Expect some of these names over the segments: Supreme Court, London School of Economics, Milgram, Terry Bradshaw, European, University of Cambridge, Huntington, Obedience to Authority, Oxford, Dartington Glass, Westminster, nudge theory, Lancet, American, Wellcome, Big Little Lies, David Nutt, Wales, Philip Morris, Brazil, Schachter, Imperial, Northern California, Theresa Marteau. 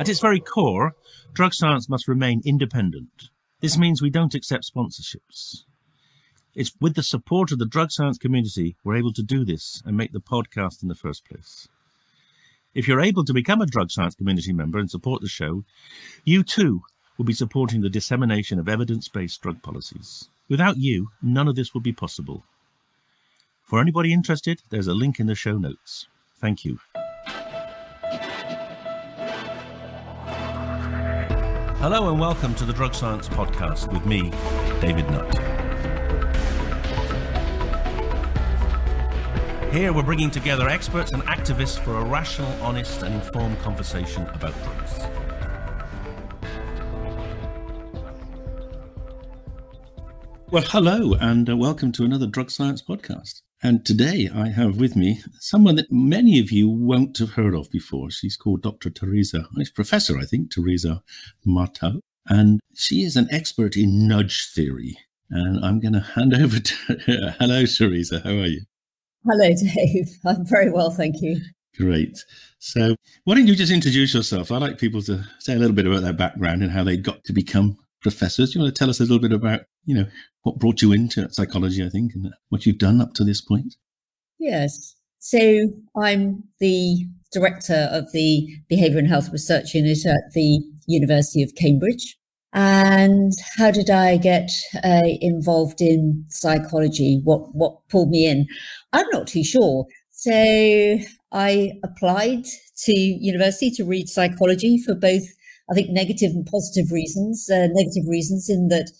At its very core, drug science must remain independent. This means we don't accept sponsorships. It's with the support of the drug science community we're able to do this and make the podcast in the first place. If you're able to become a drug science community member and support the show, you too will be supporting the dissemination of evidence-based drug policies. Without you, none of this would be possible. For anybody interested, there's a link in the show notes. Thank you. Hello and welcome to the Drug Science Podcast with me, David Nutt. Here we're bringing together experts and activists for a rational, honest and informed conversation about drugs. Well, hello and welcome to another Drug Science Podcast. And today I have with me someone that many of you won't have heard of before. She's called Dr. Theresa, she's Professor, I think, Theresa Marteau. And she is an expert in nudge theory. And I'm going to hand over to her. Hello, Theresa. How are you? Hello, Dave. I'm very well, thank you. Great. So why don't you just introduce yourself? I'd like people to say a little bit about their background and how they got to become professors. Do you want to tell us a little bit about, you know, what brought you into psychology, I think, and what you've done up to this point? Yes. So I'm the director of the Behaviour and Health Research Unit at the University of Cambridge. And how did I get involved in psychology? What pulled me in? I'm not too sure. So I applied to university to read psychology for both, I think, negative and positive reasons. Negative reasons in that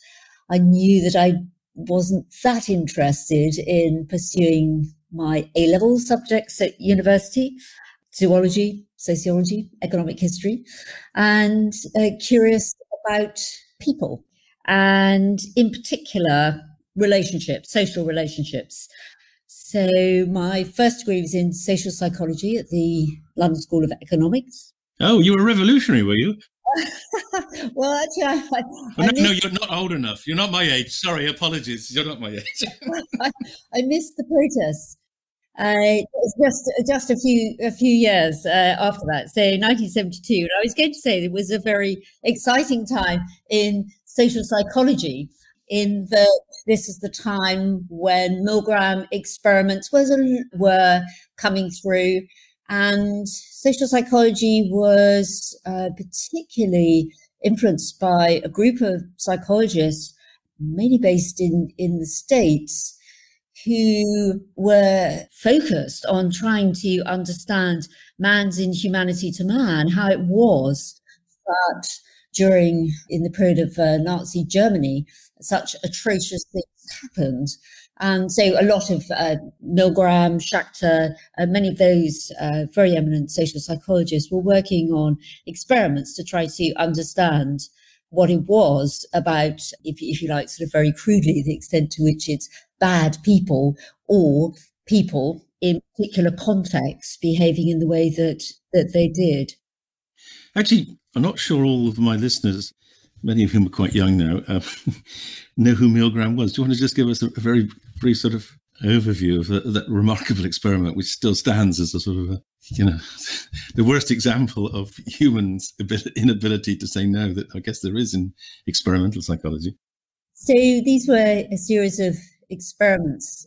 I knew that I wasn't that interested in pursuing my A-level subjects at university, zoology, sociology, economic history, and curious about people, and in particular, relationships, social relationships. So my first degree was in social psychology at the London School of Economics. Oh, you were revolutionary, were you? Well, actually, no, you're not old enough. You're not my age. Sorry, apologies. You're not my age. I missed the protests. It's just a few years after that, so 1972. And I was going to say it was a very exciting time in social psychology, in that this is the time when Milgram experiments were coming through. And social psychology was particularly influenced by a group of psychologists, mainly based in the States, who were focused on trying to understand man's inhumanity to man, how it was that in the period of Nazi Germany, such atrocious things happened. And so a lot of Milgram, Schachter, many of those very eminent social psychologists were working on experiments to try to understand what it was about, if you like, sort of very crudely, the extent to which it's bad people or people in particular contexts behaving in the way that they did. Actually, I'm not sure all of my listeners, many of whom are quite young now, know who Milgram was. Do you want to just give us a very brief sort of overview of that remarkable experiment, which still stands as a sort of, you know, the worst example of humans' inability to say no that I guess there is in experimental psychology? So these were a series of experiments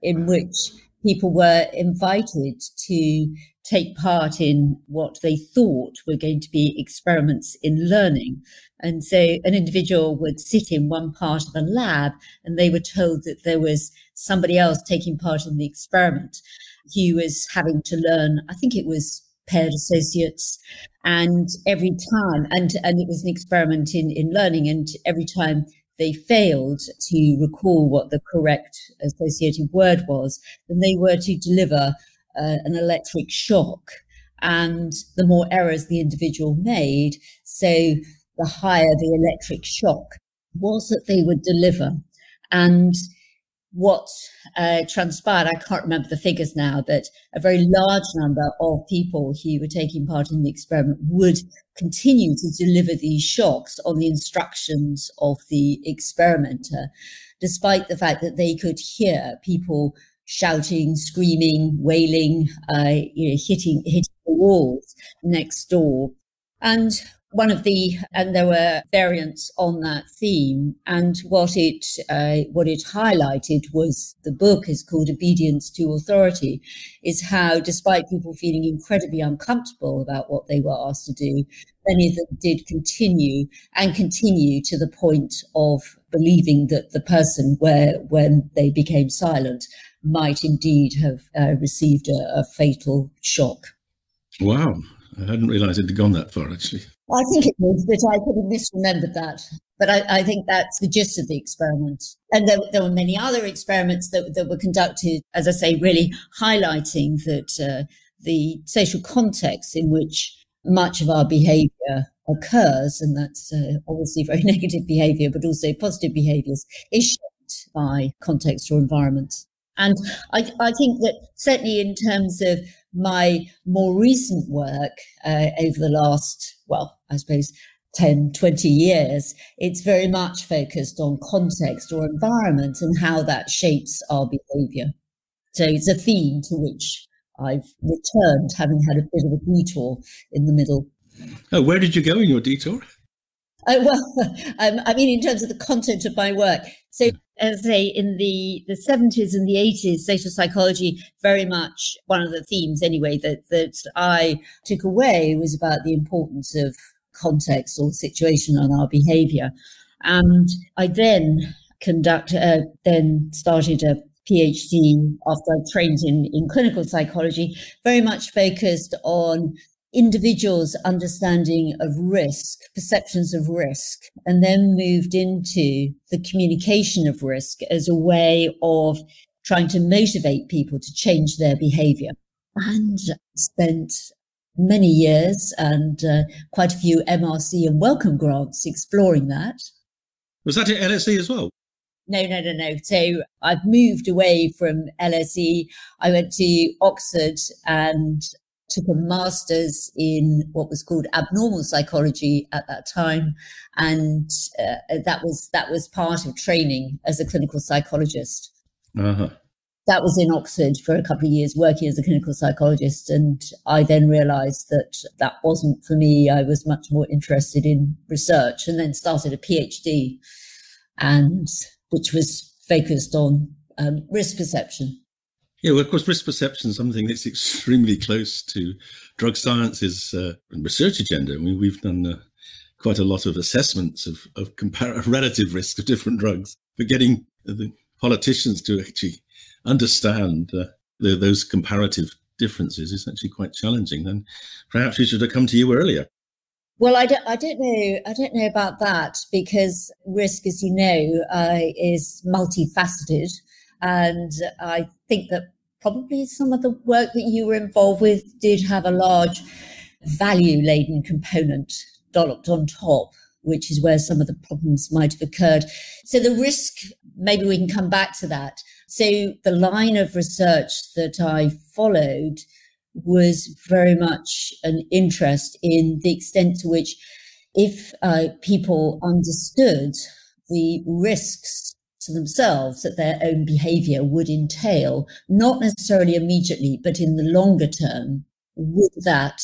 in which people were invited to take part in what they thought were going to be experiments in learning. And so an individual would sit in one part of the lab and they were told that there was somebody else taking part in the experiment. He was having to learn, I think it was paired associates, and every time, and it was an experiment in learning, and every time they failed to recall what the correct associated word was, then they were to deliver an electric shock, and the more errors the individual made, so the higher the electric shock was that they would deliver. And what transpired, I can't remember the figures now, but a very large number of people who were taking part in the experiment would continue to deliver these shocks on the instructions of the experimenter, despite the fact that they could hear people shouting, screaming, wailing, hitting the walls next door. And there were variants on that theme. And what it highlighted was, the book is called Obedience to Authority, is how despite people feeling incredibly uncomfortable about what they were asked to do, many of them did continue to the point of believing that the person, when they became silent, might indeed have received a fatal shock. Wow. I hadn't realised it had gone that far, actually. I think it was, but I could have misremembered that. But I think that's the gist of the experiment. And there were many other experiments that were conducted, as I say, really highlighting that the social context in which much of our behaviour occurs, and that's obviously very negative behaviour, but also positive behaviours, is shaped by context or environment. And I think that certainly in terms of my more recent work over the last, well, I suppose 10, 20 years, it's very much focused on context or environment and how that shapes our behaviour. So it's a theme to which I've returned, having had a bit of a detour in the middle. Oh, where did you go in your detour? I mean, in terms of the content of my work. So, as I say, in the 70s and the 80s, social psychology, very much one of the themes anyway that I took away was about the importance of context or situation on our behaviour. And I then started a PhD after I trained in clinical psychology, very much focused on individuals' understanding of risk, perceptions of risk, and then moved into the communication of risk as a way of trying to motivate people to change their behavior. And spent many years and quite a few MRC and Wellcome grants exploring that. Was that at LSE as well? No. So I've moved away from LSE. I went to Oxford and took a master's in what was called abnormal psychology at that time, and that was part of training as a clinical psychologist. Uh-huh. That was in Oxford for a couple of years, working as a clinical psychologist, and I then realised that wasn't for me. I was much more interested in research, and then started a PhD, and which was focused on risk perception. Yeah, well, of course, risk perception is something that's extremely close to drug science's research agenda. I mean, we've done quite a lot of assessments of relative risk of different drugs, but getting the politicians to actually understand those comparative differences is actually quite challenging. And perhaps we should have come to you earlier. Well, I don't know about that, because risk, as you know, is multifaceted, and I think that probably some of the work that you were involved with did have a large value-laden component dolloped on top, which is where some of the problems might have occurred. So the risk, maybe we can come back to that. So the line of research that I followed was very much an interest in the extent to which, if people understood the risks to themselves that their own behaviour would entail, not necessarily immediately, but in the longer term, would that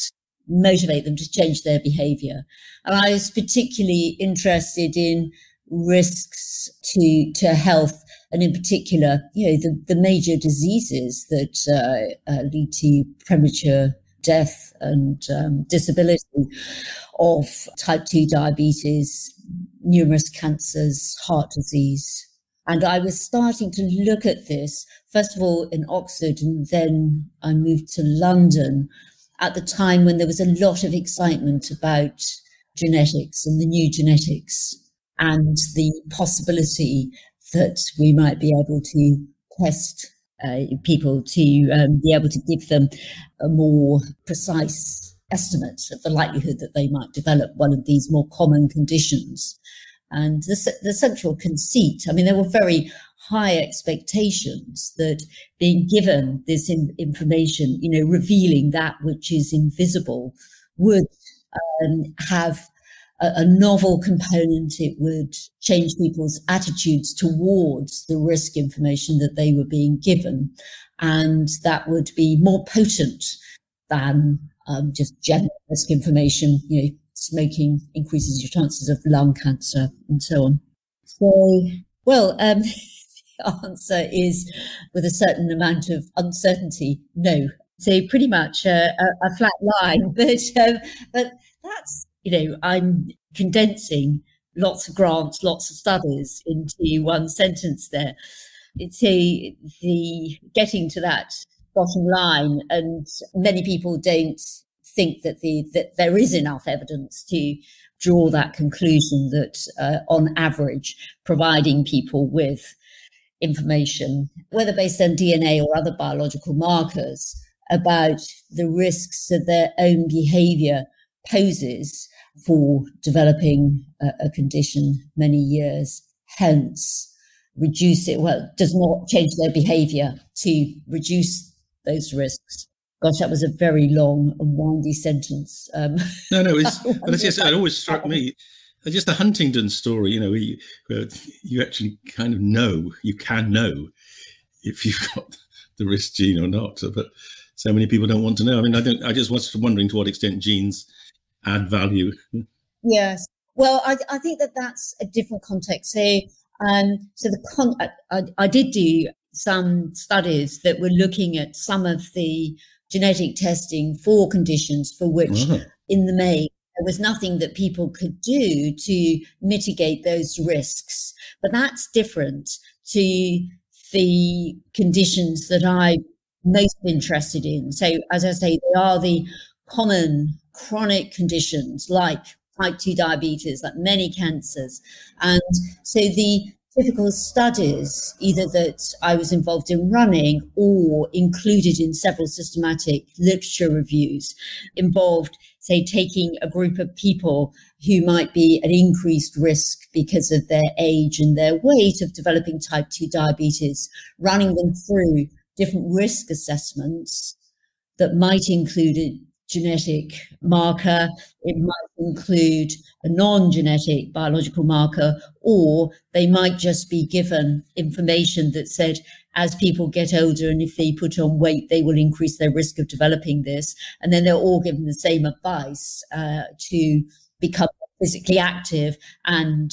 motivate them to change their behaviour? And I was particularly interested in risks to health, and in particular, you know, the major diseases that lead to premature death and disability, of type 2 diabetes, numerous cancers, heart disease. And I was starting to look at this, first of all, in Oxford, and then I moved to London at the time when there was a lot of excitement about genetics and the new genetics and the possibility that we might be able to test people to be able to give them a more precise estimate of the likelihood that they might develop one of these more common conditions. And the central conceit, I mean, there were very high expectations that being given this information, you know, revealing that which is invisible, would have a novel component. It would change people's attitudes towards the risk information that they were being given. And that would be more potent than just general risk information, you know, smoking increases your chances of lung cancer and so on. So, well, the answer is, with a certain amount of uncertainty, no. So pretty much a flat line, but that's, you know, I'm condensing lots of grants, lots of studies into one sentence there. It's the getting to that bottom line, and many people don't think that that there is enough evidence to draw that conclusion that on average, providing people with information, whether based on DNA or other biological markers, about the risks that their own behaviour poses for developing a condition many years hence, reduce it, well, does not change their behaviour to reduce those risks. Gosh, that was a very long and windy sentence. No, it's, it always struck me. Just the Huntington story, you know, where you actually kind of know, you can know if you've got the risk gene or not. But so many people don't want to know. I mean, I just was wondering to what extent genes add value. Yes. Well, I think that that's a different context. So, I did do some studies that were looking at some of the genetic testing for conditions for which in the main there was nothing that people could do to mitigate those risks. But that's different to the conditions that I'm most interested in. So, as I say, they are the common chronic conditions like type 2 diabetes, like many cancers. And so the typical studies, either that I was involved in running or included in several systematic literature reviews, involved, say, taking a group of people who might be at increased risk because of their age and their weight of developing type 2 diabetes, running them through different risk assessments that might include a genetic marker, it might include a non-genetic biological marker, or they might just be given information that said, as people get older and if they put on weight, they will increase their risk of developing this. And then they're all given the same advice to become physically active and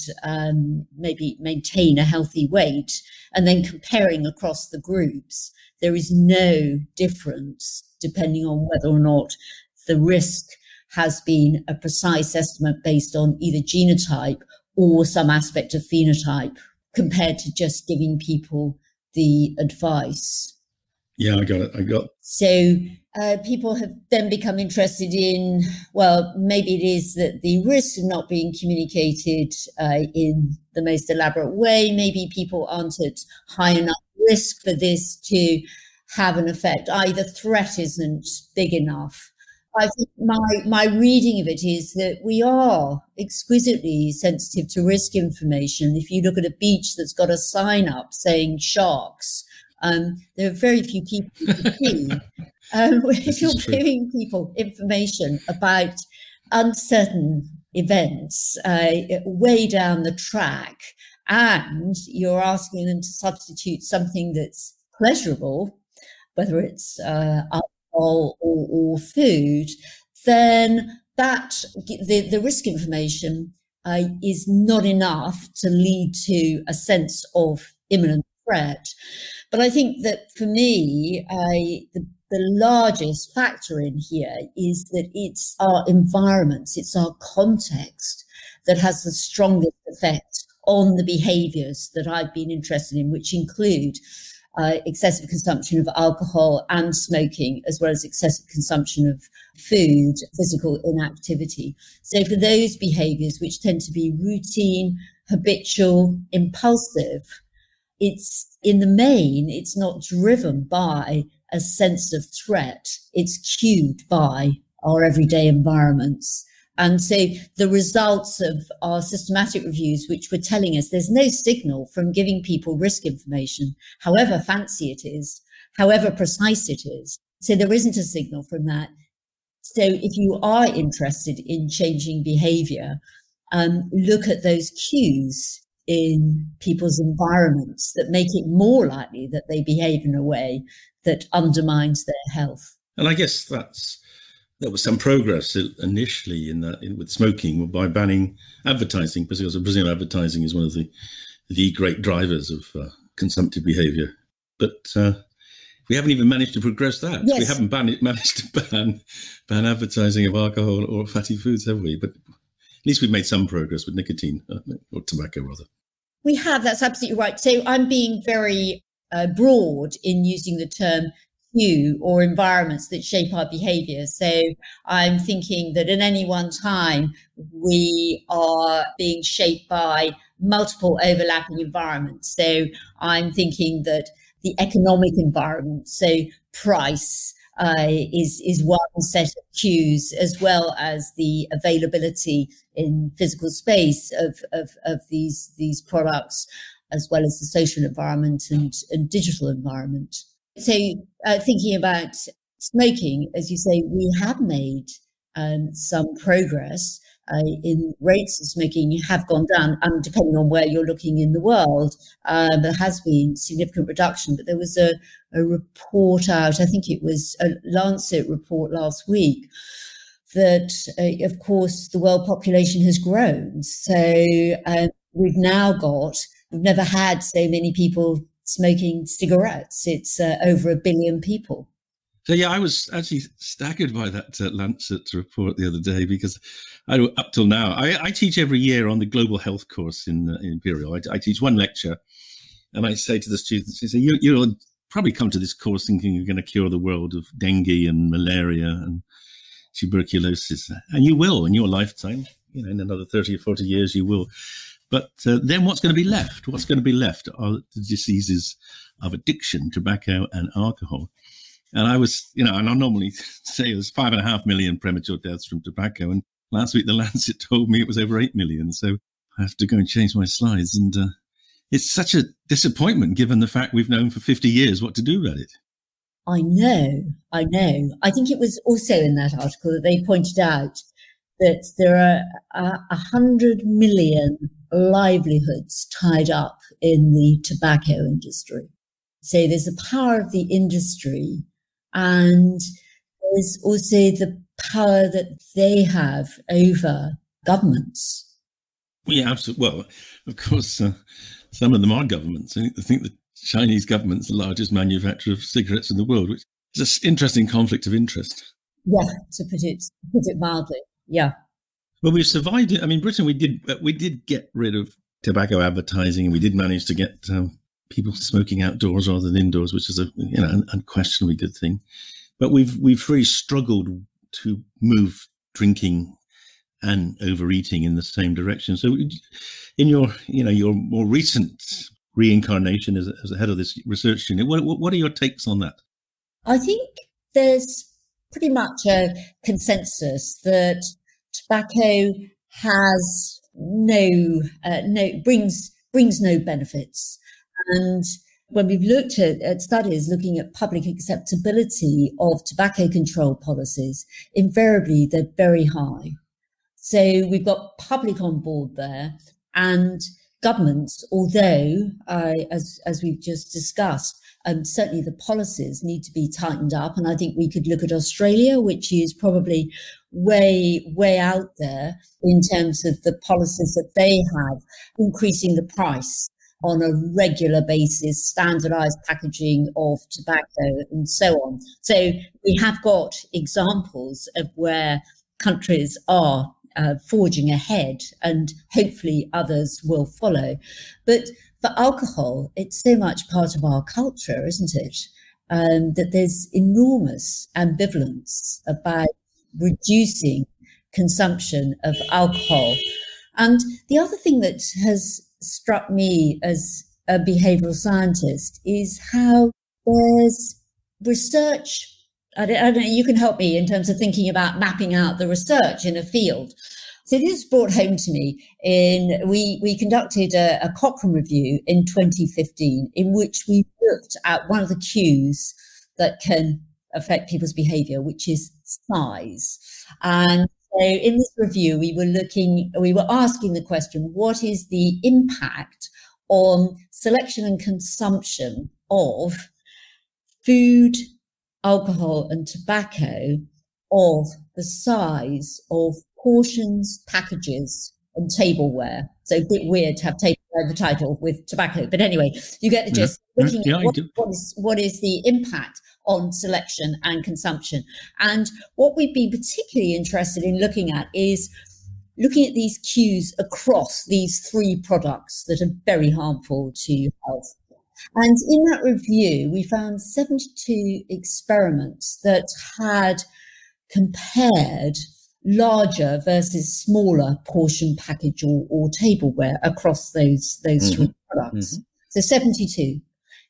maybe maintain a healthy weight. And then comparing across the groups, there is no difference depending on whether or not the risk has been a precise estimate based on either genotype or some aspect of phenotype, compared to just giving people the advice. Yeah, I got it. So people have then become interested in, well, maybe it is that the risks are not being communicated in the most elaborate way. Maybe people aren't at high enough risk for this to have an effect. The threat isn't big enough. I think my reading of it is that we are exquisitely sensitive to risk information. If you look at a beach that's got a sign up saying sharks, there are very few people you can see. If you're giving people information about uncertain events way down the track, and you're asking them to substitute something that's pleasurable, whether it's alcohol or food, then that the risk information is not enough to lead to a sense of imminent threat. But I think that for me, the largest factor in here is that it's our environments, it's our context that has the strongest effect on the behaviours that I've been interested in, which include excessive consumption of alcohol and smoking, as well as excessive consumption of food, physical inactivity. So for those behaviours which tend to be routine, habitual, impulsive, it's in the main, it's not driven by a sense of threat. It's cued by our everyday environments. And so the results of our systematic reviews, which were telling us there's no signal from giving people risk information, however fancy it is, however precise it is. So there isn't a signal from that. So if you are interested in changing behavior, look at those cues in people's environments that make it more likely that they behave in a way that undermines their health. And I guess that's there was some progress initially in that with smoking by banning advertising, because Brazilian advertising is one of the great drivers of consumptive behaviour. But we haven't even managed to progress that. Yes. We haven't managed to ban advertising of alcohol or fatty foods, have we? But at least we've made some progress with nicotine, or tobacco rather. We have. That's absolutely right. So I'm being very broad in using the term cue or environments that shape our behaviour. So I'm thinking that at any one time we are being shaped by multiple overlapping environments. So I'm thinking that the economic environment, so price, is one set of cues, as well as the availability in physical space of these products, as well as the social environment and digital environment. So thinking about smoking, as you say, we have made some progress in rates of smoking have gone down, depending on where you're looking in the world. There has been significant reduction, but there was a report out, I think it was a Lancet report last week, that, of course, the world population has grown. So we've now got, we've never had so many people smoking cigarettes. It's over 1 billion people. So yeah, I was actually staggered by that Lancet report the other day, because up till now, I teach every year on the global health course in Imperial. I teach one lecture, and I say to the students, I say, you'll probably come to this course thinking you're going to cure the world of dengue and malaria and tuberculosis, and you will in your lifetime. You know, in another 30 or 40 years, you will. But then what's going to be left? What's going to be left are the diseases of addiction, tobacco and alcohol. And I was, you know, and I normally say there's 5.5 million premature deaths from tobacco. And last week, the Lancet told me it was over 8 million. So I have to go and change my slides. And it's such a disappointment, given the fact we've known for 50 years what to do about it. I know, I know. I think it was also in that article that they pointed out that there are 100 million livelihoods tied up in the tobacco industry. So there's the power of the industry, and there's also the power that they have over governments. Yeah, absolutely. Well, of course, some of them are governments. I think the Chinese government's the largest manufacturer of cigarettes in the world, which is an interesting conflict of interest. Yeah, to put it mildly. Yeah. Well, we've survived it. I mean, Britain, we did get rid of tobacco advertising, and we did manage to get people smoking outdoors rather than indoors, which is a an unquestionably good thing. But we've really struggled to move drinking and overeating in the same direction. So, in your more recent reincarnation as the head of this research unit, what are your takes on that? I think there's pretty much a consensus that tobacco has brings no benefits, and when we've looked at studies looking at public acceptability of tobacco control policies, invariably they're very high. So we've got public on board there, and governments, although as we've just discussed, certainly the policies need to be tightened up. And I think we could look at Australia, which is probably way out there in terms of the policies that they have, increasing the price on a regular basis, standardized packaging of tobacco and so on. So we have got examples of where countries are forging ahead, and hopefully others will follow. But for alcohol, it's so much part of our culture, isn't it? That there's enormous ambivalence about reducing consumption of alcohol. And the other thing that has struck me as a behavioural scientist is how there's research. I don't know, you can help me in terms of thinking about mapping out the research in a field. So this was brought home to me we conducted a Cochrane review in 2015, in which we looked at one of the cues that can affect people's behaviour, which is size. And so in this review, we were asking the question, what is the impact on selection and consumption of food, alcohol and tobacco of the size of portions, packages, and tableware. So a bit weird to have tableware in the title with tobacco. But anyway, you get the gist. Looking at what is the impact on selection and consumption. And what we've been particularly interested in looking at is looking at these cues across these three products that are very harmful to health. And in that review, we found 72 experiments that had compared larger versus smaller portion package or tableware across those three products. So 72.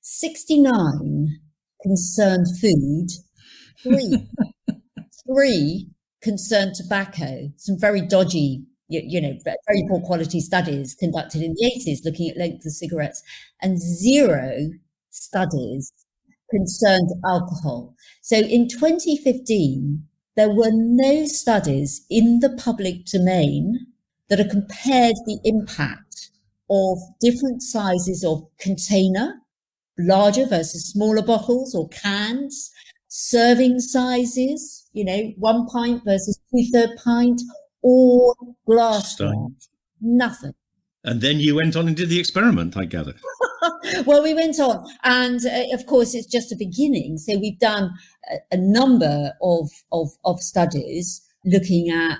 69 concerned food, three concerned tobacco, some very dodgy, very poor quality studies conducted in the 80s looking at length of cigarettes, and 0 studies concerned alcohol. So in 2015, there were no studies in the public domain that have compared the impact of different sizes of container, larger versus smaller bottles or cans, serving sizes, 1 pint versus 2/3 pint, or glass. Nothing. And then you went on and did the experiment, I gather. Well, we went on. And of course, it's just a beginning. So we've done a number of studies looking at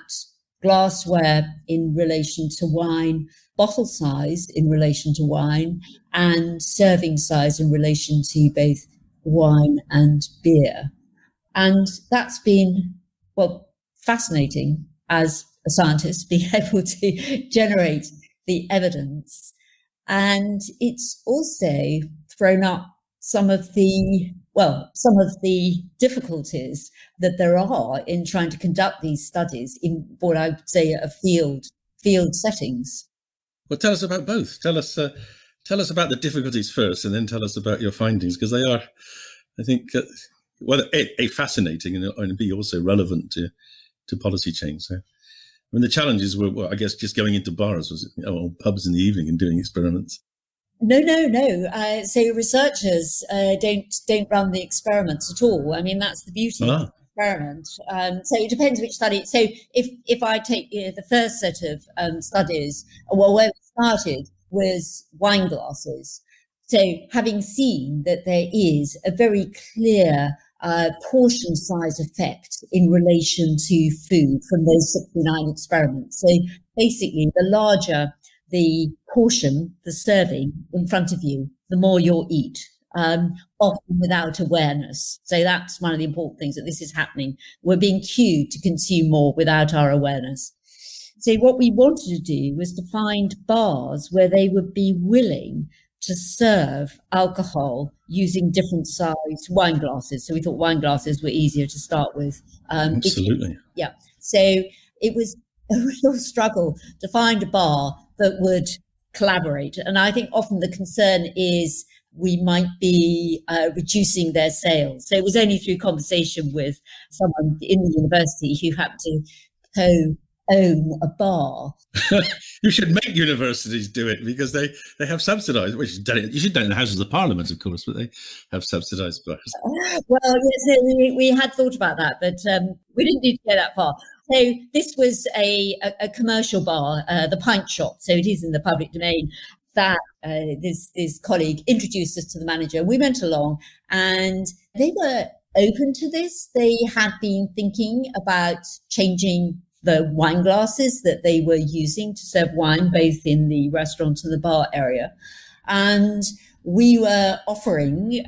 glassware in relation to wine, bottle size in relation to wine, and serving size in relation to both wine and beer. And that's been, well, fascinating as a scientist, being able to generate the evidence. And it's also thrown up some of the difficulties that there are in trying to conduct these studies in what I would say are field settings. Well, tell us about both. Tell us about the difficulties first, and then tell us about your findings, because they are, I think, well, A, fascinating, and B, also relevant to policy change. So, I mean, the challenges were, well, I guess, just going into bars, was it, or pubs in the evening and doing experiments? No. So researchers don't run the experiments at all. I mean, that's the beauty of the experiment. So it depends which study. So if I take the first set of studies, well, where we started was wine glasses. So having seen that there is a very clear portion size effect in relation to food from those 69 experiments. So basically, the larger the portion, the serving in front of you, the more you'll eat, often without awareness. So that's one of the important things, that this is happening. We're being cued to consume more without our awareness. So what we wanted to do was to find bars where they would be willing to serve alcohol using different size wine glasses. So we thought wine glasses were easier to start with. Absolutely. So it was a real struggle to find a bar that would collaborate. And I think often the concern is we might be reducing their sales. So it was only through conversation with someone in the university who happened to co-own a bar. You should make universities do it, because they have subsidised. Well, you should do it in the Houses of Parliament, of course, but they have subsidised bars. Well, yes, we had thought about that, but we didn't need to go that far. So this was a commercial bar, the Pint Shop, so it is in the public domain, that this colleague introduced us to the manager. We went along, and they were open to this. They had been thinking about changing the wine glasses that they were using to serve wine, both in the restaurant and the bar area. And we were offering,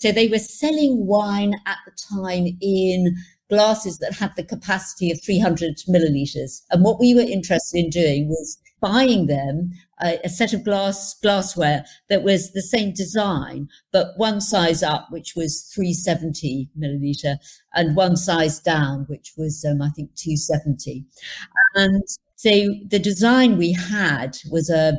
so they were selling wine at the time in glasses that had the capacity of 300 millilitres. And what we were interested in doing was buying them a set of glassware that was the same design, but one size up, which was 370 millilitre, and one size down, which was, I think, 270. And so the design we had was a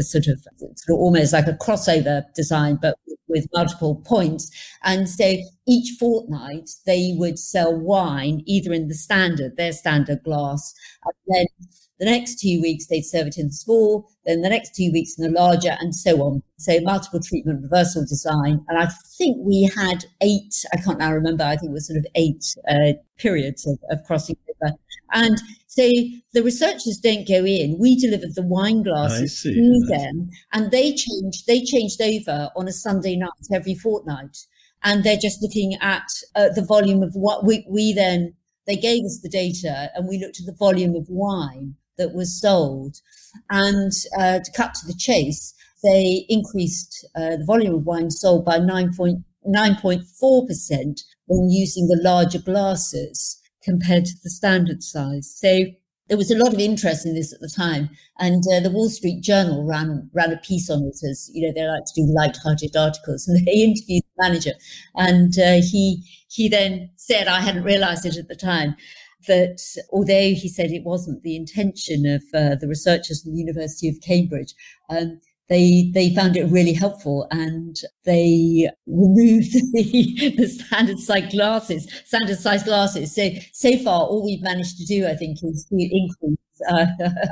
sort of almost like a crossover design, but with multiple points. And so each fortnight they would sell wine either in their standard glass, and then The next 2 weeks, they'd serve it in small, then the next 2 weeks in the larger, and so on. So multiple treatment, reversal design. And I think we had 8, I can't now remember, I think it was sort of 8 periods of crossing over. And so the researchers don't go in. We delivered the wine glasses to them, and they changed over on a Sunday night every fortnight. And they're just looking at the volume of what we then, they gave us the data and we looked at the volume of wine that was sold. And to cut to the chase, they increased the volume of wine sold by 9.4% when using the larger glasses compared to the standard size. So there was a lot of interest in this at the time. And the Wall Street Journal ran a piece on it, as you know, they like to do light-hearted articles, and they interviewed the manager. And he then said, I hadn't realized it at the time, that although he said it wasn't the intention of the researchers from the University of Cambridge, they found it really helpful, and they removed the standard size glasses, So far, all we've managed to do, I think, is to increase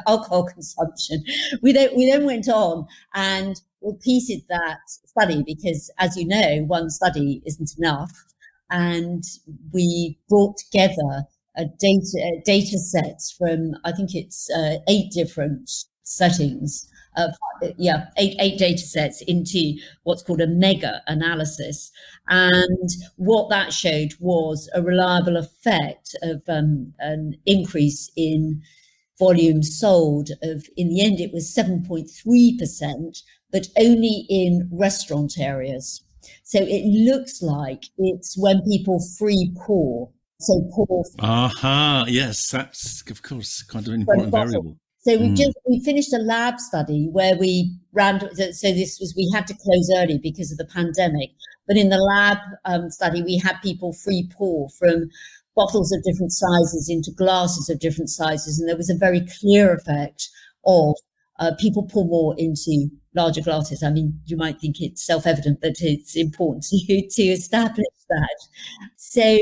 alcohol consumption. We then went on and repeated that study because, as you know, one study isn't enough, and we brought together data sets from, I think it's 8 different settings. Eight data sets into what's called a mega analysis. And what that showed was a reliable effect of an increase in volume sold of, in the end, it was 7.3%, but only in restaurant areas. So it looks like it's when people free pour. So pour. Aha, yes, that's, of course, kind of an important variable. So we finished a lab study where we we had to close early because of the pandemic. But in the lab study, we had people free pour from bottles of different sizes into glasses of different sizes. And there was a very clear effect of people pour more into larger glasses. I mean, you might think it's self-evident, but it's important to establish that. So,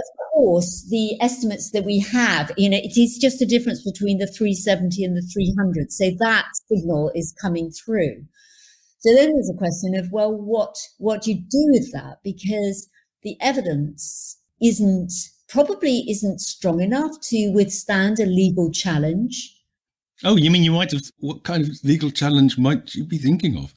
of course, the estimates that we have, you know, it is just a difference between the 370 and the 300. So that signal is coming through. So then there's a question of, well, what do you do with that? Because the evidence probably isn't strong enough to withstand a legal challenge. Oh, you mean what kind of legal challenge might you be thinking of?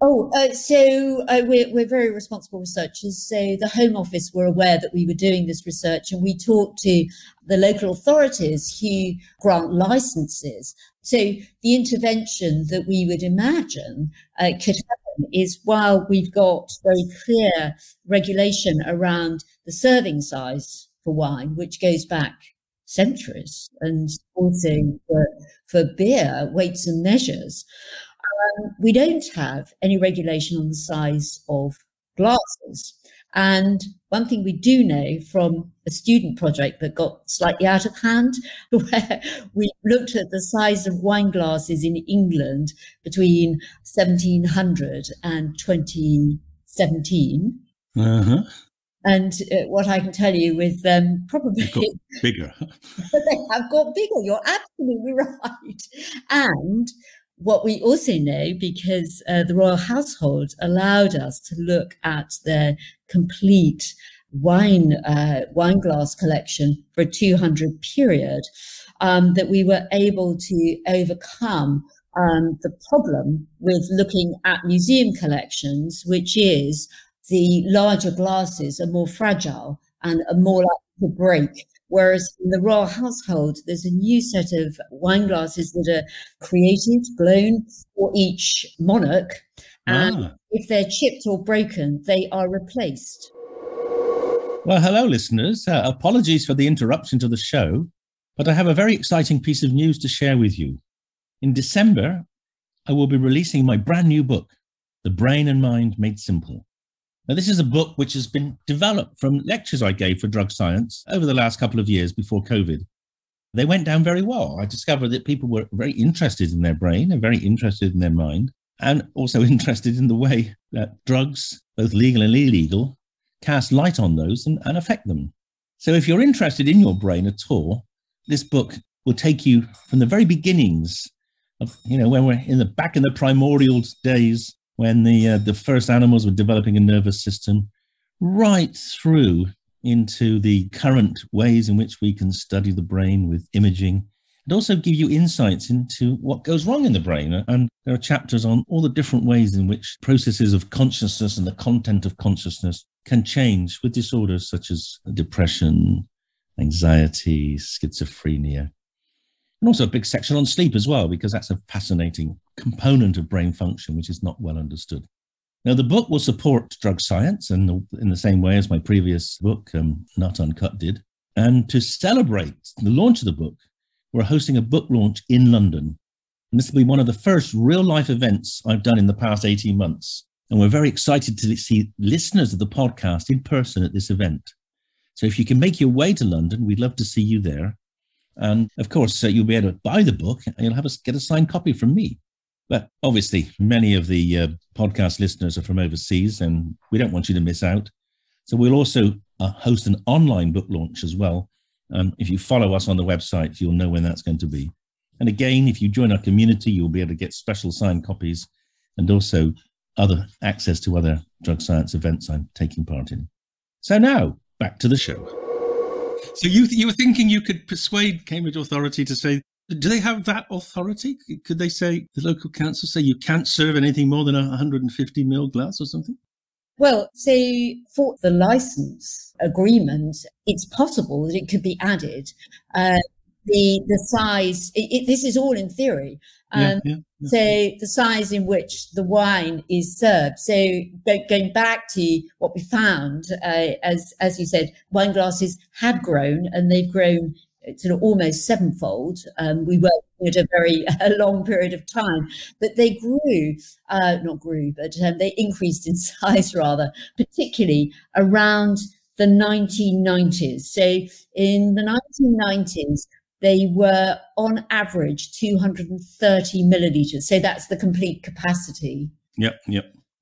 Oh, we're very responsible researchers. So the Home Office were aware that we were doing this research, and we talked to the local authorities who grant licenses. So the intervention that we would imagine could happen is, while we've got very clear regulation around the serving size for wine, which goes back centuries, and also for beer, weights and measures, we don't have any regulation on the size of glasses. And one thing we do know from a student project that got slightly out of hand, where we looked at the size of wine glasses in England between 1700 and 2017. Uh-huh. And what I can tell you is probably bigger. They have got bigger. You're absolutely right. And what we also know, because the royal household allowed us to look at their complete wine glass collection for a 200 period, that we were able to overcome the problem with looking at museum collections, which is the larger glasses are more fragile and are more likely to break. Whereas in the royal household, there's a new set of wine glasses that are created, blown for each monarch. And if they're chipped or broken, they are replaced. Well, hello, listeners. Apologies for the interruption to the show, but I have a very exciting piece of news to share with you. In December, I will be releasing my brand new book, The Brain and Mind Made Simple. Now, this is a book which has been developed from lectures I gave for Drug Science over the last couple of years before COVID. They went down very well. I discovered that people were very interested in their brain and very interested in their mind, and also interested in the way that drugs, both legal and illegal, cast light on those and affect them. So if you're interested in your brain at all, this book will take you from the very beginnings of, you know, when we're in the back in the primordial days when the first animals were developing a nervous system, right through into the current ways in which we can study the brain with imaging, and also give you insights into what goes wrong in the brain. And there are chapters on all the different ways in which processes of consciousness and the content of consciousness can change with disorders such as depression, anxiety, schizophrenia. And also a big section on sleep as well, because that's a fascinating component of brain function, which is not well understood. Now, the book will support drug science in the same way as my previous book, Nut Uncut, did. And to celebrate the launch of the book, we're hosting a book launch in London. And this will be one of the first real-life events I've done in the past 18 months. And we're very excited to see listeners of the podcast in person at this event. So if you can make your way to London, we'd love to see you there. And of course, you'll be able to buy the book and you'll have us get a signed copy from me. But obviously, many of the podcast listeners are from overseas and we don't want you to miss out. So we'll also host an online book launch as well. If you follow us on the website, you'll know when that's going to be. And again, if you join our community, you'll be able to get special signed copies and also other access to other drug science events I'm taking part in. So now, back to the show. So you were thinking you could persuade Cambridge Authority to say, do they have that authority? Could they say, the local council say, you can't serve anything more than 150 ml glass or something? Well, so for the license agreement, it's possible that it could be added. The size, this is all in theory. So the size in which the wine is served. So going back to what we found, as you said, wine glasses have grown and they've grown sort of almost sevenfold. We were at a long period of time, but they they increased in size rather, particularly around the 1990s. So in the 1990s, they were on average 230 milliliters. So that's the complete capacity. Yep.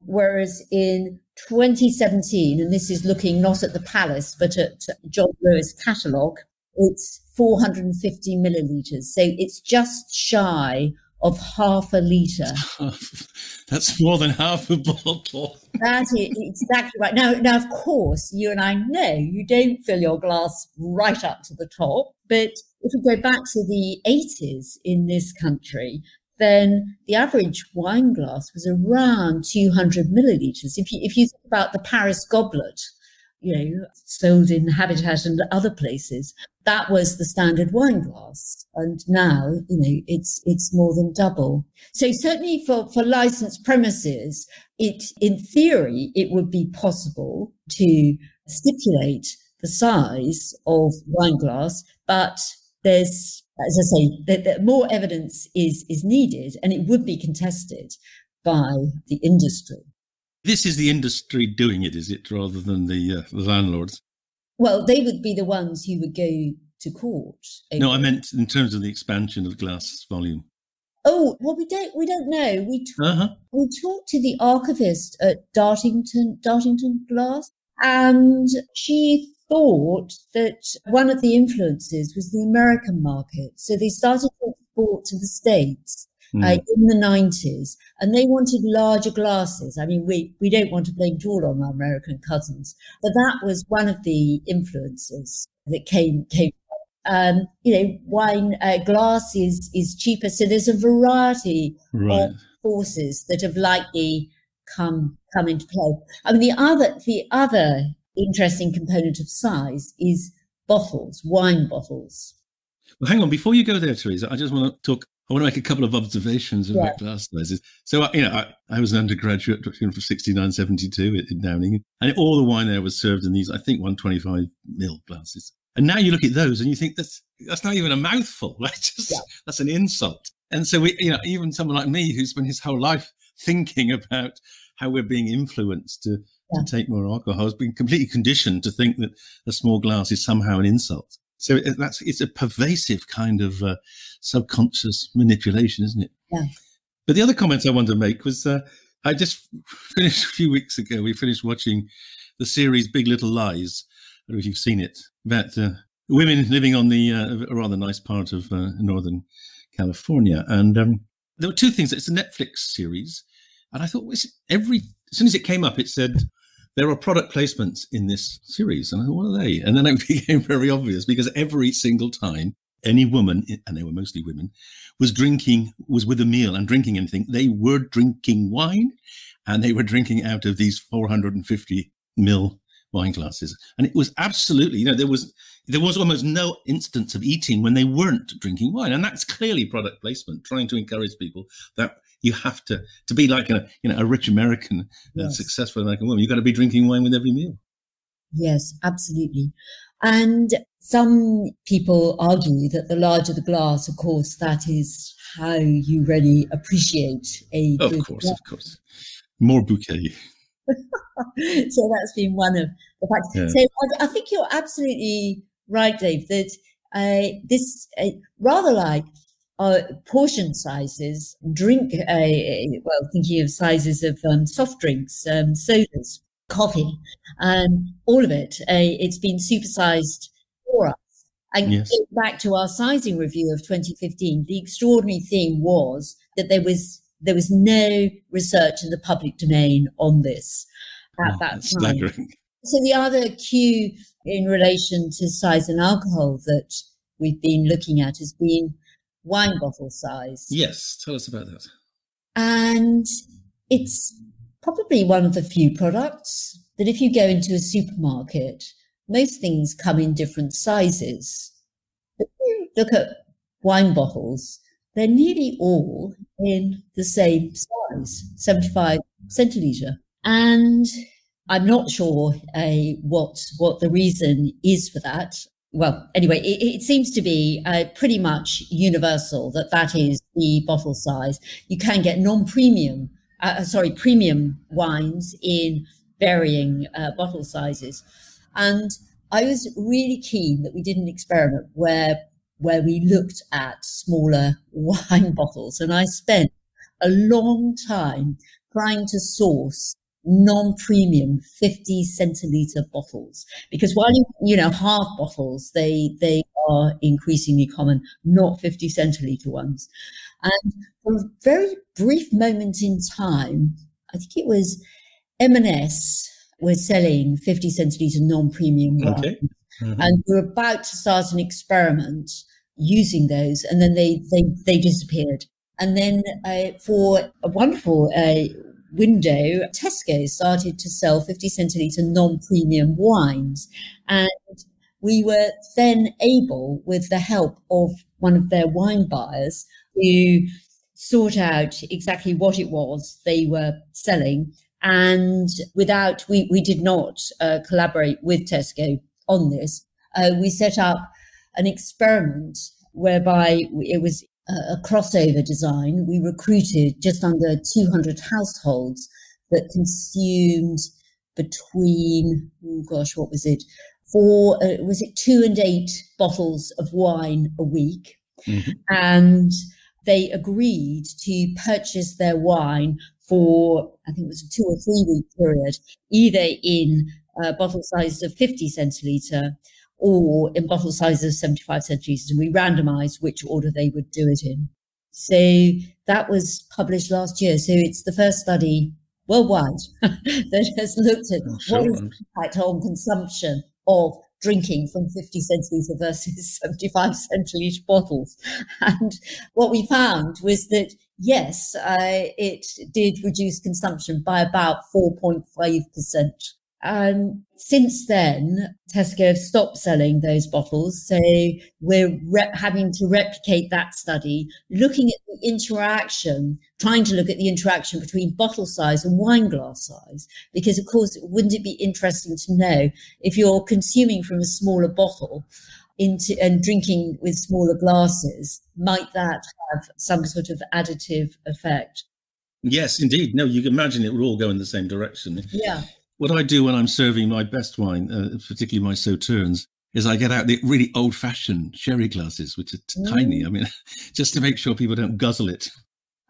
Whereas in 2017, and this is looking not at the Palace, but at John Lewis catalogue, it's 450 milliliters. So it's just shy of half a litre. That's more than half a bottle. That is exactly right. Now, of course, you and I know you don't fill your glass right up to the top. But if we go back to the 80s in this country, then the average wine glass was around 200 milliliters. If you think about the Paris goblet, you know, sold in Habitat and other places, that was the standard wine glass. And now, you know, it's more than double. So certainly for licensed premises, in theory, it would be possible to stipulate the size of wine glass, but there's, as I say, that more evidence is needed, and it would be contested by the industry. This is the industry doing it, is it, rather than the landlords? Well, they would be the ones who would go to court. No, I meant in terms of the expansion of glass volume. Oh, well, we don't know. We talked to the archivist at Dartington Glass, and she thought that one of the influences was the American market. So they started to export to the States. In the 90s, and they wanted larger glasses. I mean, we don't want to blame it all on our American cousins, but that was one of the influences that came. Wine glass is cheaper, so there's a variety of forces that have likely come into play. I mean, the other interesting component of size is bottles, wine bottles. Well, hang on, before you go there, Theresa, I want to make a couple of observations about glass sizes. So, you know, I was an undergraduate from 69-72 in Downing, and all the wine there was served in these, I think, 125 ml glasses. And now you look at those and you think that's not even a mouthful. That's an insult. And so, even someone like me who's spent his whole life thinking about how we're being influenced to take more alcohol has been completely conditioned to think that a small glass is somehow an insult. So it's a pervasive kind of subconscious manipulation, isn't it? Yeah. But the other comment I wanted to make was I just finished a few weeks ago, we finished watching the series Big Little Lies. I don't know if you've seen it, about women living on the a rather nice part of Northern California. And there were two things. It's a Netflix series. And I thought, as soon as it came up, it said, there are product placements in this series. And I thought, what are they? And then it became very obvious, because every single time any woman, and they were mostly women, was with a meal and drinking anything, they were drinking wine, and they were drinking out of these 450 ml wine glasses. And it was absolutely, there was almost no instance of eating when they weren't drinking wine. And that's clearly product placement, trying to encourage people that you have to be like a rich American, yes, successful American woman. You've got to be drinking wine with every meal. Yes, absolutely. And some people argue that the larger the glass, of course, that is how you really appreciate a good glass. Of course. More bouquet. So that's been one of the facts. Yeah. So I think you're absolutely right, Dave, that rather like portion sizes, thinking of sizes of soft drinks, sodas, coffee, all of it, it's been supersized for us. And yes, Going back to our sizing review of 2015, the extraordinary thing was that there was no research in the public domain on this at that time. Staggering. So the other cue in relation to size and alcohol that we've been looking at has been wine bottle size. Yes, tell us about that. And it's probably one of the few products that if you go into a supermarket, most things come in different sizes. But if you look at wine bottles, they're nearly all in the same size, 75 centilitre. And I'm not sure what the reason is for that. Well, anyway, it seems to be pretty much universal that is the bottle size. You can get premium wines in varying bottle sizes. And I was really keen that we did an experiment where we looked at smaller wine bottles. And I spent a long time trying to source non-premium 50 centiliter bottles, because while half bottles, they are increasingly common, not 50 centiliter ones. And for a very brief moment in time, I think it was M&S were selling 50 centiliter non-premium wine. Okay. Mm-hmm. And we were about to start an experiment using those, and then they disappeared. And then for a wonderful window, Tesco started to sell 50 centilitre non-premium wines. And we were then able, with the help of one of their wine buyers, to sort out exactly what it was they were selling. And we did not collaborate with Tesco on this. We set up an experiment whereby it was a crossover design. We recruited just under 200 households that consumed between, was it 2 and 8 bottles of wine a week? Mm-hmm. And they agreed to purchase their wine for, I think it was a 2 or 3 week period, either in bottle sizes of 50 centilitre or in bottle sizes of 75 centilitres, and we randomised which order they would do it in. So that was published last year. So it's the first study worldwide that has looked at what is the impact on consumption of drinking from 50 centilitre versus 75 centilitre bottles. And what we found was that, yes, it did reduce consumption by about 4.5%. Since then, Tesco have stopped selling those bottles, so we're having to replicate that study, trying to look at the interaction between bottle size and wine glass size, because, of course, wouldn't it be interesting to know if you're consuming from a smaller bottle and drinking with smaller glasses, might that have some sort of additive effect? Yes, indeed. No, you can imagine it would all go in the same direction. Yeah. What I do when I'm serving my best wine, particularly my Sauternes, is I get out the really old-fashioned sherry glasses, which are tiny. I mean, just to make sure people don't guzzle it.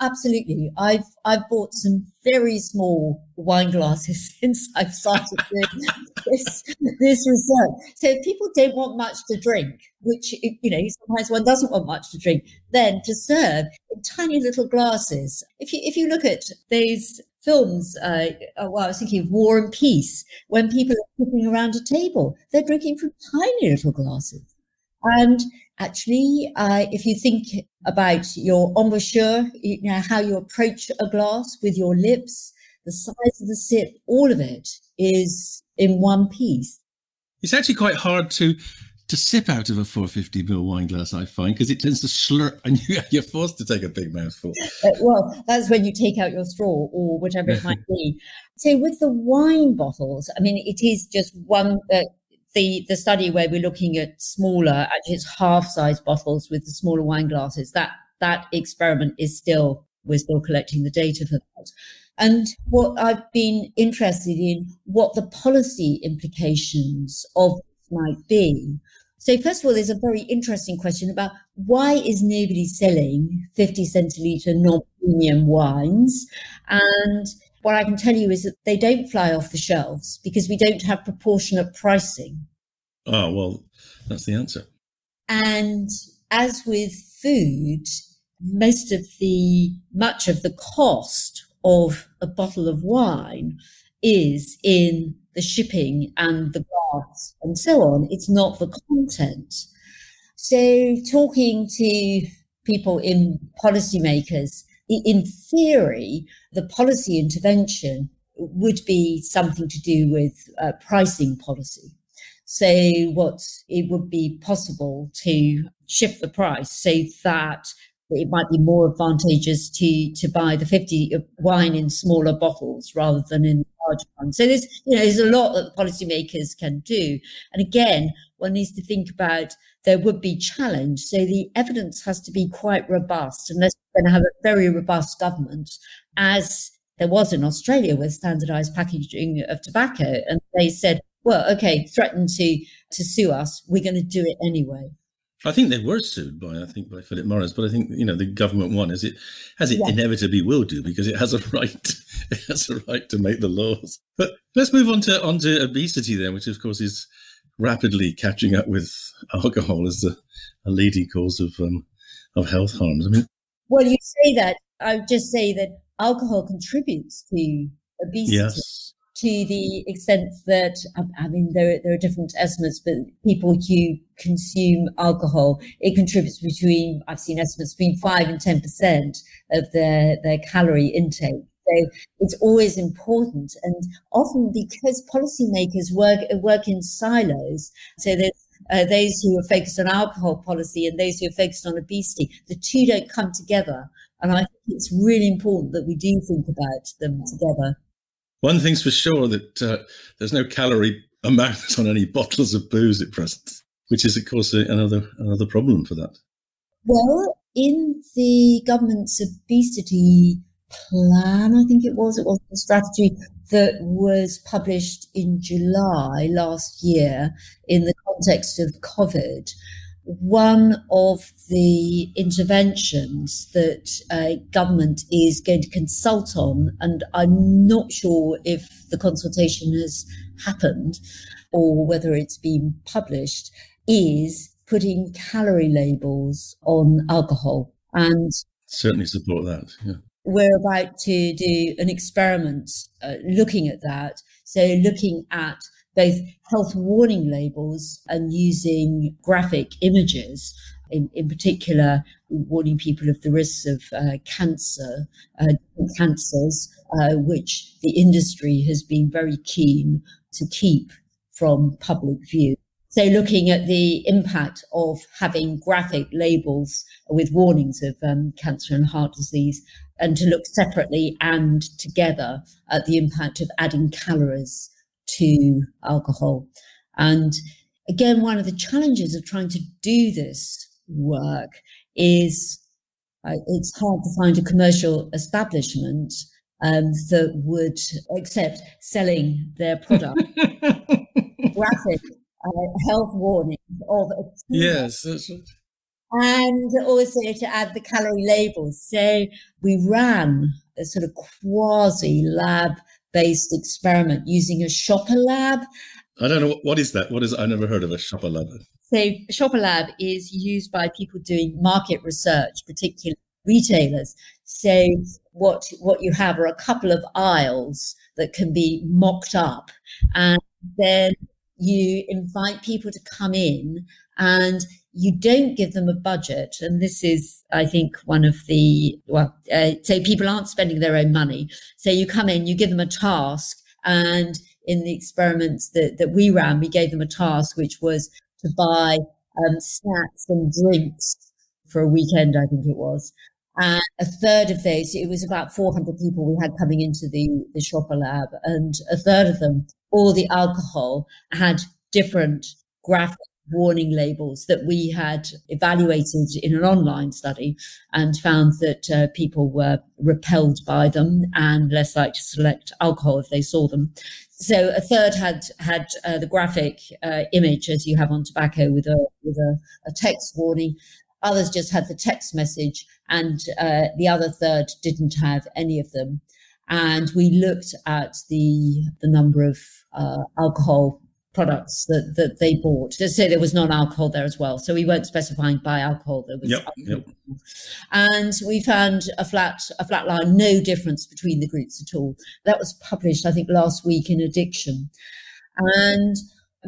Absolutely. I've bought some very small wine glasses since I've started doing this research. So if people don't want much to drink, which, you know, sometimes one doesn't want much to drink, then to serve in tiny little glasses. If you look at those films, well, I was thinking of War and Peace, when people are sitting around a table, they're drinking from tiny little glasses. And actually, if you think about your embouchure, you know, how you approach a glass with your lips, the size of the sip, all of it is in one piece. It's actually quite hard to sip out of a 450ml wine glass, I find, because it tends to slurp and you're forced to take a big mouthful. Well, that's when you take out your straw or whatever it might be. So with the wine bottles, I mean, it is just one... The study where we're looking at smaller, actually it's half-size bottles with the smaller wine glasses, that experiment is still, we're still collecting the data for that. And what I've been interested in, what the policy implications of this might be. So first of all, there's a very interesting question about why is nobody selling 50-centiliter non-premium wines? And what I can tell you is that they don't fly off the shelves because we don't have proportionate pricing. Oh, well, that's the answer. And as with food, much of the cost of a bottle of wine is in the shipping and the glass and so on. It's not the content. So talking to people in policymakers, in theory, the policy intervention would be something to do with pricing policy. So it would be possible to shift the price so that it might be more advantageous to buy the 50 wine in smaller bottles rather than in larger ones. So there's a lot that policymakers can do. And again, one needs to think about there would be challenge. So the evidence has to be quite robust unless we're going to have a very robust government, as there was in Australia with standardised packaging of tobacco. And they said, well, OK, threaten to sue us. We're going to do it anyway. I think they were sued by Philip Morris, but I think, you know, the government won, as it yeah, inevitably will do, because it has a right, to make the laws. But let's move on to obesity then, which of course is rapidly catching up with alcohol as a leading cause of health harms. I mean, well, you say that. I would just say that alcohol contributes to obesity. Yes. To the extent that, I mean, there are different estimates, but people who consume alcohol, it contributes between, I've seen estimates between 5% and 10% of their calorie intake. So it's always important. And often because policymakers work in silos, so there's those who are focused on alcohol policy and those who are focused on obesity, the two don't come together. And I think it's really important that we do think about them together. One thing's for sure, that there's no calorie amount on any bottles of booze at present, which is, of course, another problem for that. Well, in the government's obesity plan, I think it was the strategy that was published in July last year in the context of COVID. One of the interventions that government is going to consult on, and I'm not sure if the consultation has happened or whether it's been published, is putting calorie labels on alcohol. And certainly support that. Yeah. We're about to do an experiment looking at that. So looking at both health warning labels and using graphic images, in particular, warning people of the risks of cancer, cancers, which the industry has been very keen to keep from public view. So looking at the impact of having graphic labels with warnings of cancer and heart disease, and to look separately and together at the impact of adding calories to alcohol. And again, one of the challenges of trying to do this work is it's hard to find a commercial establishment that would accept selling their product graphic health warnings of a tumor. Yes, that's right. and also to add the calorie labels. So we ran a sort of quasi-lab-based experiment using a shopper lab. I don't know, what is that? What is it? I've never heard of a shopper lab. So shopper lab is used by people doing market research, particularly retailers. So what you have are a couple of aisles that can be mocked up, and then you invite people to come in and you don't give them a budget. And this is, I think, one of the, so people aren't spending their own money. So you come in, you give them a task, and in the experiments that we ran, we gave them a task, which was to buy snacks and drinks for a weekend, I think it was. And a third of those, it was about 400 people we had coming into the shopper lab, and a third of them, all the alcohol had different graphic warning labels that we had evaluated in an online study and found that people were repelled by them and less likely to select alcohol if they saw them. So a third had the graphic image as you have on tobacco with a text warning. Others just had the text message, and the other third didn't have any of them. And we looked at the number of alcohol products that they bought. Let's say there was non-alcohol there as well, so we weren't specifying by alcohol. There was alcohol. Yep. And we found a flat line, no difference between the groups at all. That was published, I think, last week in Addiction. And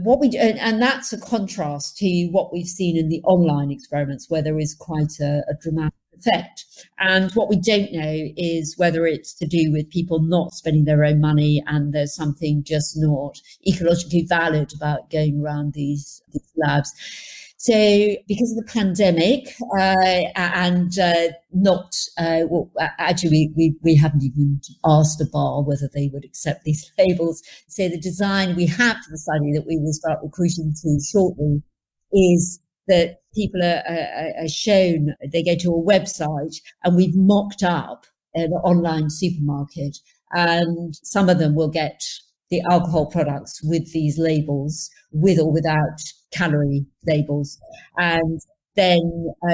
what we do, and that's a contrast to what we've seen in the online experiments, where there is quite a dramatic effect. And what we don't know is whether it's to do with people not spending their own money, and there's something just not ecologically valid about going around these labs. So because of the pandemic we haven't even asked a bar whether they would accept these labels. So the design we have for the study that we will start recruiting to shortly is that people are shown, they go to a website, and we've mocked up an online supermarket, and some of them will get the alcohol products with these labels, with or without calorie labels. And then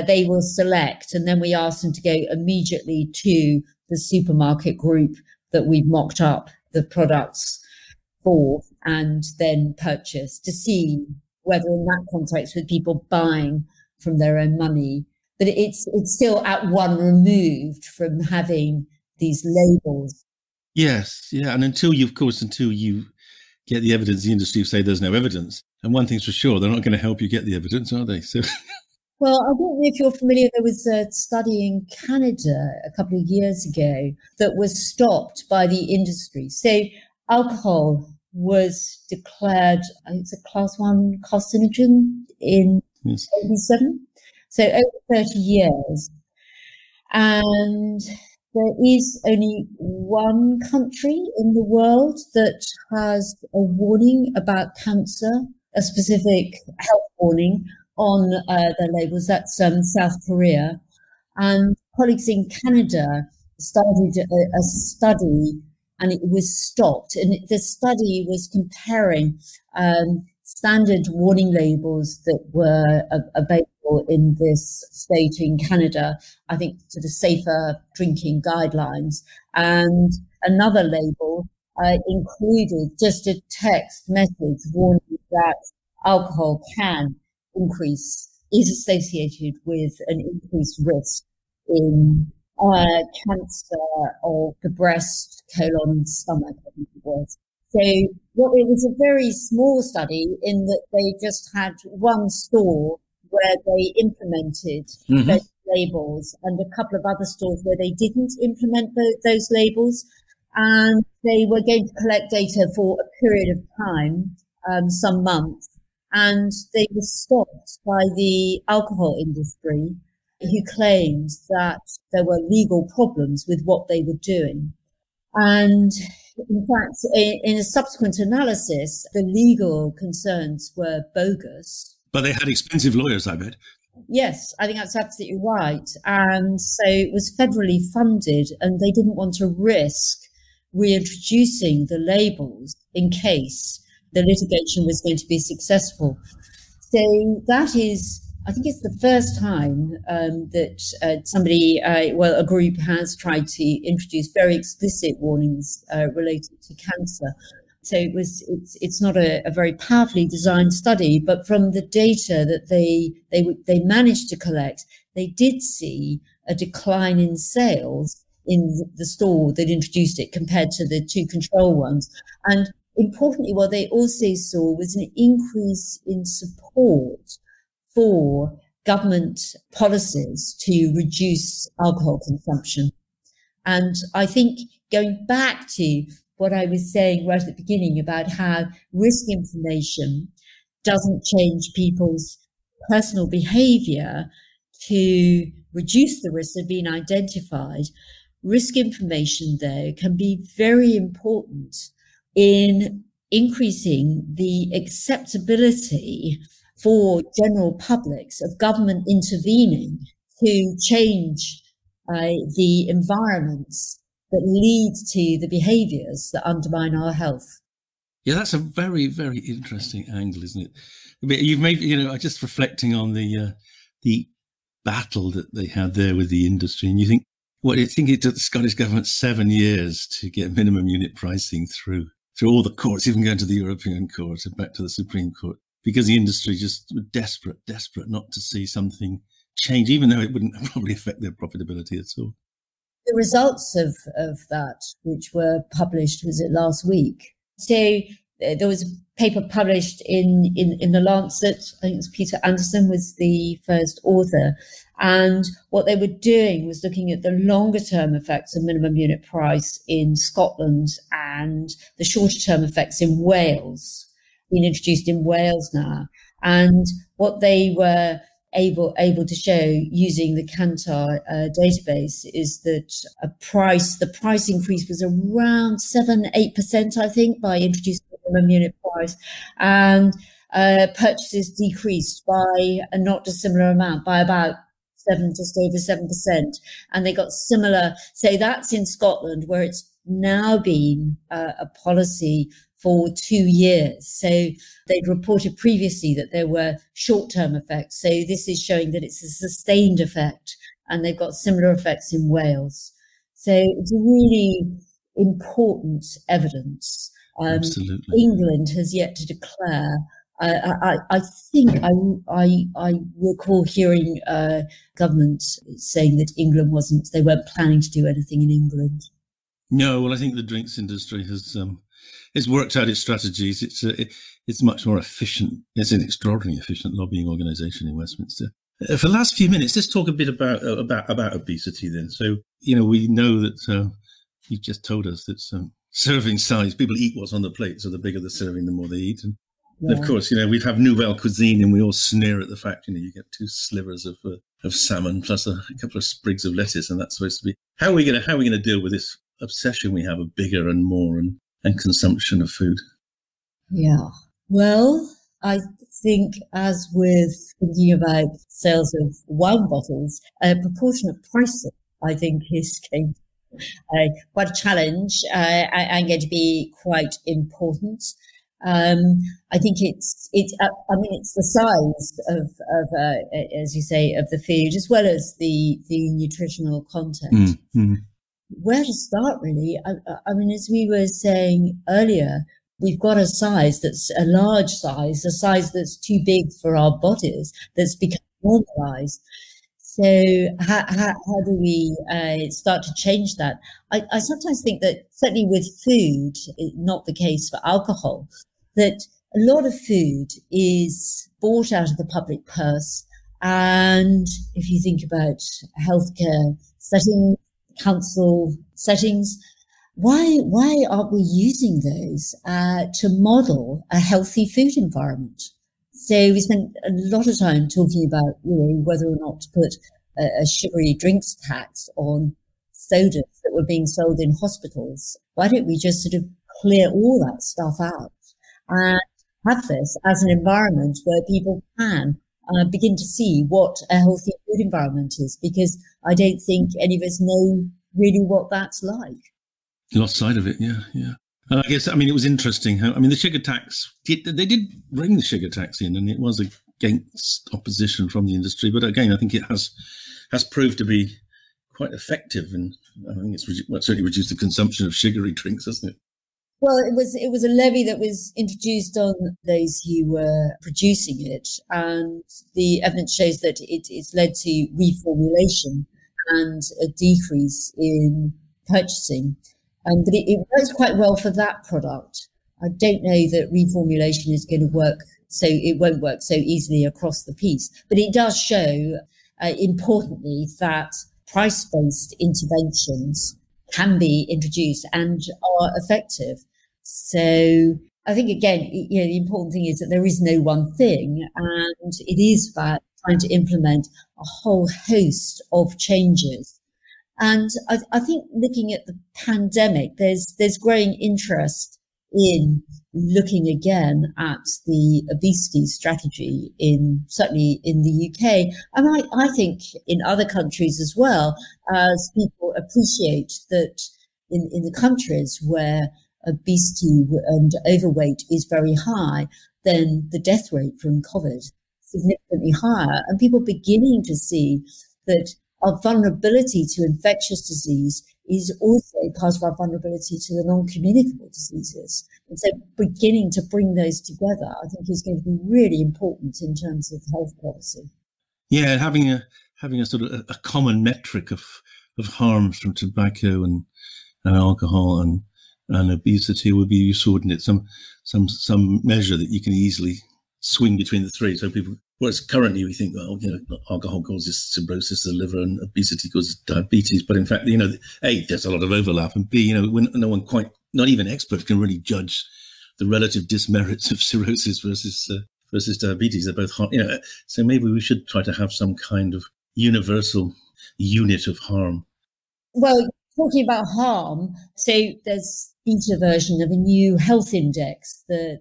they will select, and then we ask them to go immediately to the supermarket group that we've mocked up the products for, and then purchase, to see whether in that context with people buying from their own money. But it's still at one removed from having these labels. Yes, yeah, and until you get the evidence, the industry say there's no evidence. And one thing's for sure, they're not going to help you get the evidence, are they? So. Well, I don't know if you're familiar, there was a study in Canada a couple of years ago that was stopped by the industry. So alcohol was declared, I think it's a class 1 carcinogen in 1987, so over 30 years. And there is only one country in the world that has a warning about cancer, a specific health warning on their labels. That's South Korea. And colleagues in Canada started a study, and it was stopped. And the study was comparing standard warning labels that were available in this state in Canada, I think sort of safer drinking guidelines, and another label included just a text message warning that alcohol can increase, is associated with an increased risk in cancer of the breast, colon, and stomach, I think it was. So it was a very small study in that they just had one store where they implemented those labels, and a couple of other stores where they didn't implement those labels. And they were going to collect data for a period of time, some months, and they were stopped by the alcohol industry, who claimed that there were legal problems with what they were doing. And in fact, in a subsequent analysis, the legal concerns were bogus. But they had expensive lawyers, I bet. Yes, I think that's absolutely right. And so it was federally funded, and they didn't want to risk reintroducing the labels in case the litigation was going to be successful. So that is I think it's the first time that somebody, a group has tried to introduce very explicit warnings related to cancer. So it was, it's not a very powerfully designed study, but from the data that they managed to collect, they did see a decline in sales in the store that introduced it compared to the two control ones. And importantly, what they also saw was an increase in support for government policies to reduce alcohol consumption. And I think going back to what I was saying right at the beginning about how risk information doesn't change people's personal behavior to reduce the risks that have been identified. Risk information, though, can be very important in increasing the acceptability for general publics of government intervening to change the environments that lead to the behaviours that undermine our health. Yeah, that's a very, very interesting angle, isn't it? You've made, you know, just reflecting on the battle that they had there with the industry, and you think, well, I think it took the Scottish government 7 years to get minimum unit pricing through all the courts, even going to the European Court and back to the Supreme Court, because the industry just were desperate not to see something change, even though it wouldn't probably affect their profitability at all. The results of that, which were published, was it last week? So there was a paper published in the Lancet. I think it was Peter Anderson was the first author. And what they were doing was looking at the longer term effects of minimum unit price in Scotland and the shorter term effects in Wales, being introduced in Wales now. And what they were able to show using the Kantar database is that the price increase was around 7-8%, I think, by introducing the minimum unit price, and purchases decreased by a not dissimilar amount, by about just over 7%, and they got similar. So that's in Scotland, where it's now been a policy for 2 years. So they'd reported previously that there were short-term effects. So this is showing that it's a sustained effect, and they've got similar effects in Wales. So it's really important evidence. Absolutely. England has yet to declare. I think I recall hearing government saying that England wasn't, they weren't planning to do anything in England. No, well, I think the drinks industry has it's worked out its strategies. It's much more efficient. It's an extraordinarily efficient lobbying organisation in Westminster. For the last few minutes, let's talk a bit about obesity then. So, you know, we know that you've just told us that serving size, people eat what's on the plate, so the bigger the serving, the more they eat. And, yeah. Of course, you know, we have nouvelle cuisine and we all sneer at the fact, you know, you get two slivers of salmon plus a couple of sprigs of lettuce, and that's supposed to be. How are we going to deal with this obsession we have of bigger and more and consumption of food? Yeah. Well, I think as with thinking about sales of wine bottles, proportionate pricing, I think, is going to be quite a challenge and going to be quite important. I think it's the size of as you say, of the food, as well as the nutritional content. Mm-hmm. Where to start, really? I mean, as we were saying earlier, we've got a size that's a large size, a size that's too big for our bodies, that's become normalized. So how do we start to change that? I sometimes think that, certainly with food, not the case for alcohol, that a lot of food is bought out of the public purse. And if you think about healthcare settings, council settings, why aren't we using those to model a healthy food environment? So we spent a lot of time talking about, you know, whether or not to put a sugary drinks tax on sodas that were being sold in hospitals. Why don't we just sort of clear all that stuff out and have this as an environment where people can begin to see what a healthy food environment is, because I don't think any of us know really what that's like. Lost sight of it, yeah, yeah. And I guess, I mean, it was interesting. How, I mean, the sugar tax, they did bring the sugar tax in, and it was a against opposition from the industry. But again, I think it has proved to be quite effective, and I think it's certainly reduced the consumption of sugary drinks, hasn't it? Well, it was a levy that was introduced on those who were producing it, and the evidence shows that it's led to reformulation and a decrease in purchasing. But it works quite well for that product. I don't know that reformulation is going to work, so it won't work so easily across the piece. But it does show, importantly, that price-based interventions can be introduced and are effective. So I think, again, you know, the important thing is that there is no one thing, and it is about trying to implement a whole host of changes. And I think looking at the pandemic, there's growing interest in looking again at the obesity strategy, certainly in the UK, and I think in other countries as well, as people appreciate that in the countries where obesity and overweight is very high, then the death rate from COVID is significantly higher, and people beginning to see that our vulnerability to infectious disease is also part of our vulnerability to the non-communicable diseases. And so beginning to bring those together, I think, is going to be really important in terms of health policy. Yeah, having a sort of a common metric of harms from tobacco and alcohol and obesity would be useful, wouldn't it? Some measure that you can easily swing between the three. So people, whereas currently we think, well, you know, alcohol causes cirrhosis of the liver and obesity causes diabetes. But in fact, you know, A, there's a lot of overlap, and B, you know, when no one quite, not even experts can really judge the relative dismerits of cirrhosis versus diabetes. They're both harm, you know, so maybe we should try to have some kind of universal unit of harm. Well, talking about harm, so there's beta version of a new health index that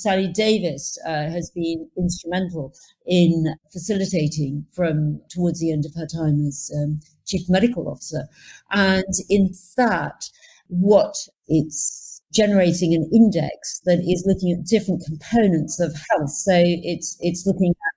Sally Davis has been instrumental in facilitating from towards the end of her time as chief medical officer. And in that, what it's generating an index that is looking at different components of health. So it's looking at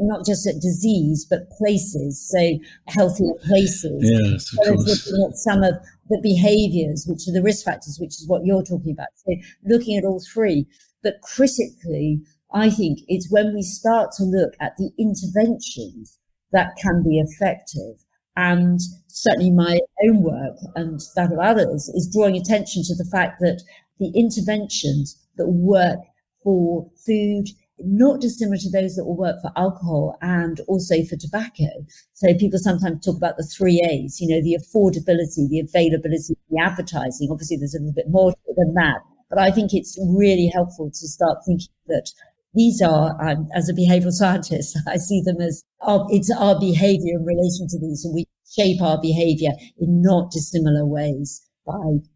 not just at disease, but places, so healthier places. Yes, of course. Looking at some of the behaviours, which are the risk factors, which is what you're talking about. So looking at all three. But critically, I think it's when we start to look at the interventions that can be effective. And certainly my own work and that of others is drawing attention to the fact that the interventions that work for food, not dissimilar to those that will work for alcohol and also for tobacco. So people sometimes talk about the three A's, you know, the affordability, the availability, the advertising. Obviously, there's a little bit more to it than that. But I think it's really helpful to start thinking that these are, as a behavioural scientist, I see them as it's our behaviour in relation to these, and we shape our behaviour in not dissimilar ways by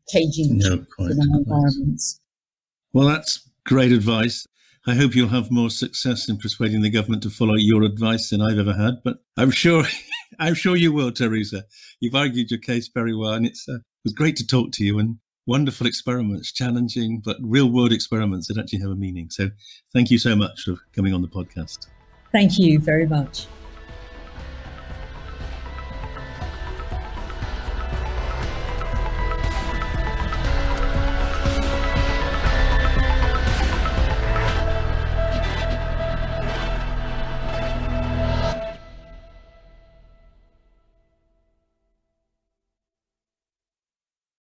changing our environments. Well, that's great advice. I hope you'll have more success in persuading the government to follow your advice than I've ever had, but I'm sure you will, Theresa. You've argued your case very well, and it was great to talk to you, and wonderful experiments, challenging, but real-world experiments that actually have a meaning. So thank you so much for coming on the podcast. Thank you very much.